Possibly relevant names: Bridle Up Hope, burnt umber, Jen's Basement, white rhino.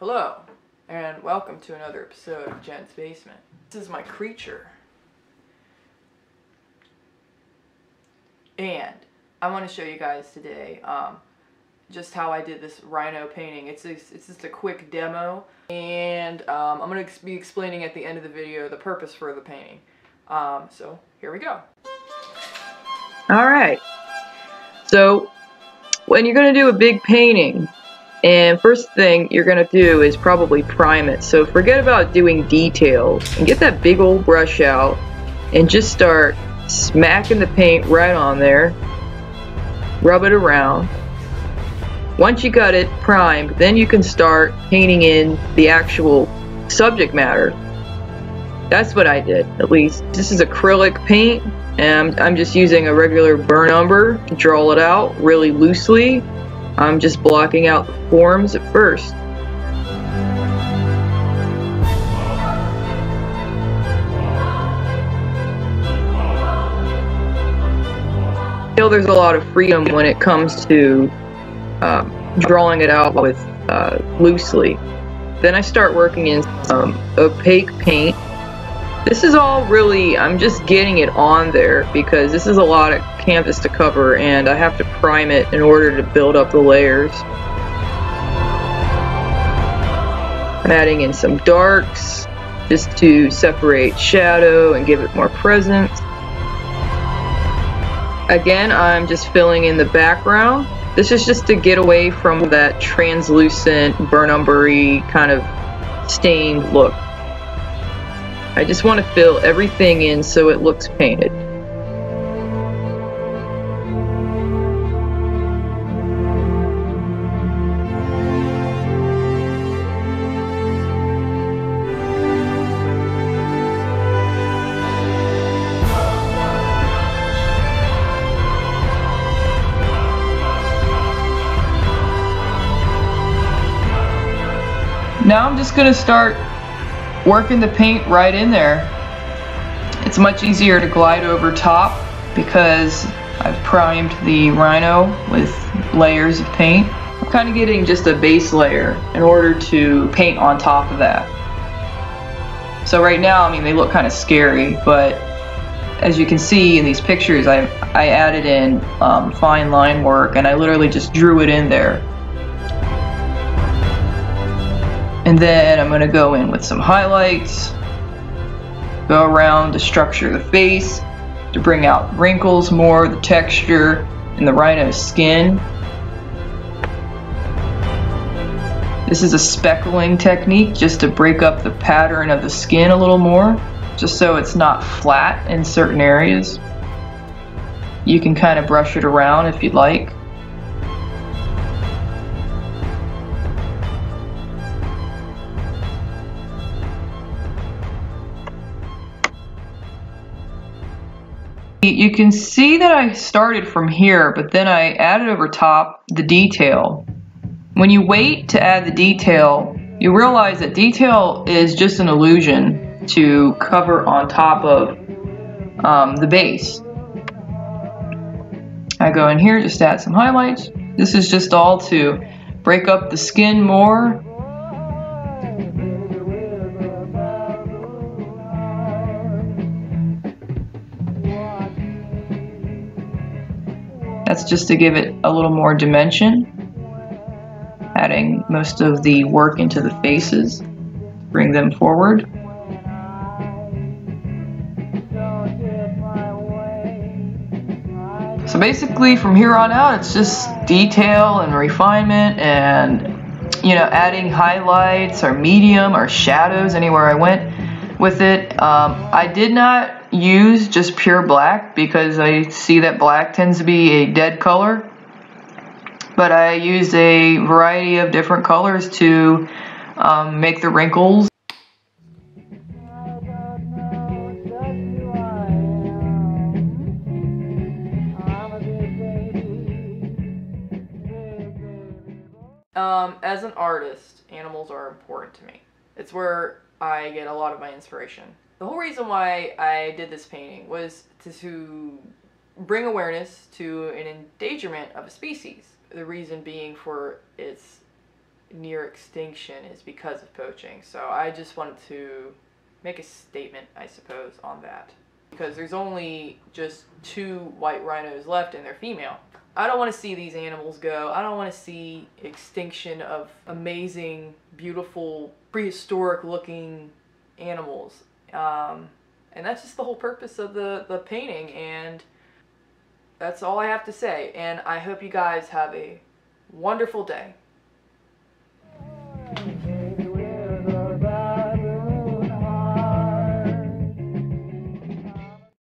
Hello, and welcome to another episode of Jen's Basement. This is my creature. And I want to show you guys today just how I did this rhino painting. It's just a quick demo, and I'm going to be explaining at the end of the video the purpose for the painting. So here we go. Alright, so when you're going to do a big painting, and first thing you're going to do is probably prime it. So forget about doing details and get that big old brush out and just start smacking the paint right on there. Rub it around. Once you got it primed, then you can start painting in the actual subject matter. That's what I did, at least. This is acrylic paint, and I'm just using a regular burn umber to draw it out really loosely. I'm just blocking out the forms at first. Still, there's a lot of freedom when it comes to drawing it out with loosely. Then I start working in some opaque paint. This is all really, I'm just getting it on there because this is a lot of canvas to cover, and I have to prime it in order to build up the layers. I'm adding in some darks just to separate shadow and give it more presence. Again, I'm just filling in the background. This is just to get away from that translucent, burnt umber-y kind of stained look. I just want to fill everything in so it looks painted. Now I'm just going to start working the paint right in there. It's much easier to glide over top because I've primed the rhino with layers of paint. I'm kind of getting just a base layer in order to paint on top of that. So right now, I mean, they look kind of scary, but as you can see in these pictures, I added in fine line work, and I literally just drew it in there. And then I'm going to go in with some highlights, go around to structure the face, to bring out wrinkles more, the texture, and the rhino's skin. This is a speckling technique just to break up the pattern of the skin a little more, just so it's not flat in certain areas. You can kind of brush it around if you'd like. You can see that I started from here, but then I added over top the detail. When you wait to add the detail, you realize that detail is just an illusion to cover on top of the base. I go in here, just add some highlights. This is just all to break up the skin more. That's just to give it a little more dimension, adding most of the work into the faces, bring them forward. So basically from here on out, it's just detail and refinement and, you know, adding highlights or medium or shadows anywhere I went with it. I did not use just pure black because I see that black tends to be a dead color, but I used a variety of different colors to make the wrinkles. As an artist, animals are important to me. It's where I get a lot of my inspiration. The whole reason why I did this painting was to bring awareness to an endangerment of a species. The reason being for its near extinction is because of poaching. So I just wanted to make a statement, I suppose, on that. Because there's only just 2 white rhinos left and they're female. I don't want to see these animals go. I don't want to see extinction of amazing, beautiful, prehistoric looking animals. And that's just the whole purpose of the painting, and that's all I have to say. And I hope you guys have a wonderful day.